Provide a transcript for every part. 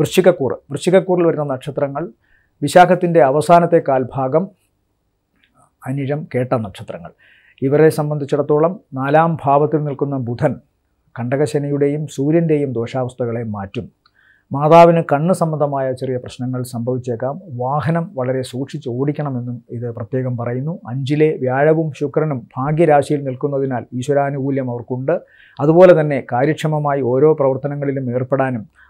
വൃശ്ചികക്കൂറ്. വൃശ്ചികക്കൂറിൽ വരുന്ന നക്ഷത്രങ്ങൾ വിശാഖത്തിൻ്റെ അവസാനത്തെ കാൽഭാഗം അനിഴം കേട്ട നക്ഷത്രങ്ങൾ. ഇവരെ സംബന്ധിച്ചിടത്തോളം നാലാം ഭാവത്തിൽ നിൽക്കുന്ന ബുധൻ കണ്ടകശനിയുടെയും സൂര്യൻ്റെയും ദോഷാവസ്ഥകളെ മാറ്റും. മാതാവിന് കണ്ണ് സംബന്ധമായ ചെറിയ പ്രശ്നങ്ങൾ സംഭവിച്ചേക്കാം. വാഹനം വളരെ സൂക്ഷിച്ച് ഓടിക്കണമെന്നും ഇത് പ്രത്യേകം പറയുന്നു. 5-ലെ വ്യാഴവും ശുക്രനും ഭാഗ്യരാശിയിൽ നിൽക്കുന്നതിനാൽ ഈശ്വരാനുകൂല്യം അവർക്കുണ്ട്. അതുപോലെ തന്നെ കാര്യക്ഷമമായി ഓരോ പ്രവർത്തനങ്ങളിലും ഏർപ്പെടാനും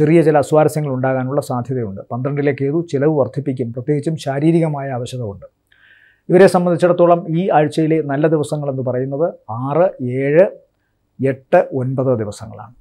ചെറിയ ചില അസ്വാരസ്യങ്ങൾ ഉണ്ടാകാനുള്ള സാധ്യതയുണ്ട്. 12-ലെ കേതു ചിലവ് വർദ്ധിപ്പിക്കും, പ്രത്യേകിച്ചും ശാരീരികമായ ആവശ്യത ഉണ്ട്. ഇവരെ സംബന്ധിച്ചിടത്തോളം ഈ ആഴ്ചയിലെ നല്ല ദിവസങ്ങളെന്ന് പറയുന്നത് 6, 7, 8, 9 ദിവസങ്ങളാണ്.